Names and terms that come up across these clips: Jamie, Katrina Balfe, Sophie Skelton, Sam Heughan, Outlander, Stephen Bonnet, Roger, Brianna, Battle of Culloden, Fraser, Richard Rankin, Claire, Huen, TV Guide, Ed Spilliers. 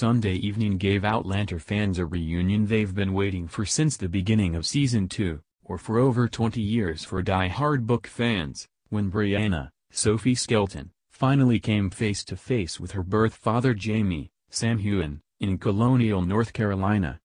Sunday evening gave Outlander fans a reunion they've been waiting for since the beginning of Season 2, or for over 20 years for die-hard book fans, when Brianna, Sophie Skelton, finally came face-to-face with her birth father Jamie, Sam Heughan, in Colonial North Carolina.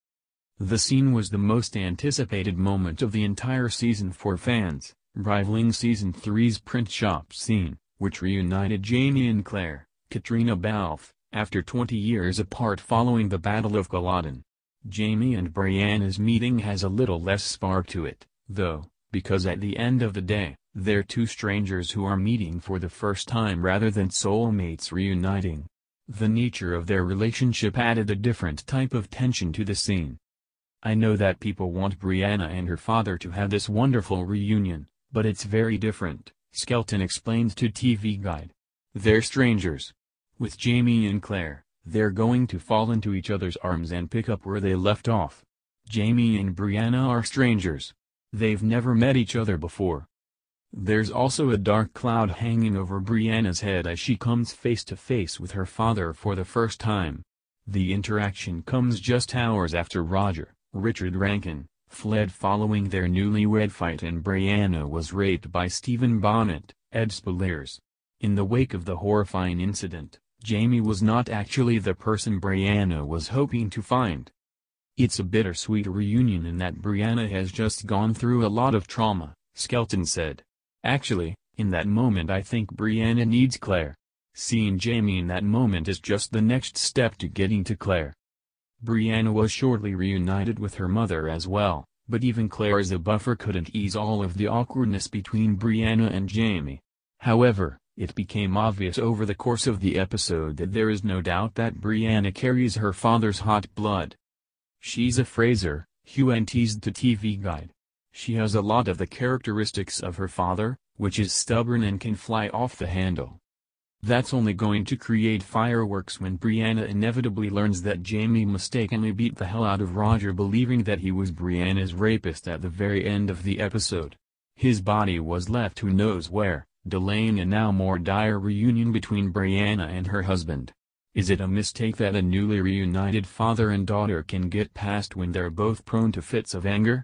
The scene was the most anticipated moment of the entire season for fans, rivaling Season 3's print shop scene, which reunited Jamie and Claire, Katrina Balfe, after 20 years apart following the Battle of Culloden. Jamie and Brianna's meeting has a little less spark to it, though, because at the end of the day, they're two strangers who are meeting for the first time rather than soulmates reuniting. The nature of their relationship added a different type of tension to the scene. I know that people want Brianna and her father to have this wonderful reunion, but it's very different, Skelton explained to TV Guide. They're strangers. With Jamie and Claire, they're going to fall into each other's arms and pick up where they left off. Jamie and Brianna are strangers. They've never met each other before. There's also a dark cloud hanging over Brianna's head as she comes face to face with her father for the first time. The interaction comes just hours after Roger, Richard Rankin, fled following their newlywed fight and Brianna was raped by Stephen Bonnet, Ed Spilliers. In the wake of the horrifying incident, Jamie was not actually the person Brianna was hoping to find. It's a bittersweet reunion in that Brianna has just gone through a lot of trauma, Skelton said. Actually, in that moment I think Brianna needs Claire. Seeing Jamie in that moment is just the next step to getting to Claire. Brianna was shortly reunited with her mother as well, but even Claire as a buffer couldn't ease all of the awkwardness between Brianna and Jamie. However, it became obvious over the course of the episode that there is no doubt that Brianna carries her father's hot blood. She's a Fraser, Huen teased to TV Guide. She has a lot of the characteristics of her father, which is stubborn and can fly off the handle. That's only going to create fireworks when Brianna inevitably learns that Jamie mistakenly beat the hell out of Roger, believing that he was Brianna's rapist at the very end of the episode. His body was left who knows where, delaying a now more dire reunion between Brianna and her husband. Is it a mistake that a newly reunited father and daughter can get past when they're both prone to fits of anger?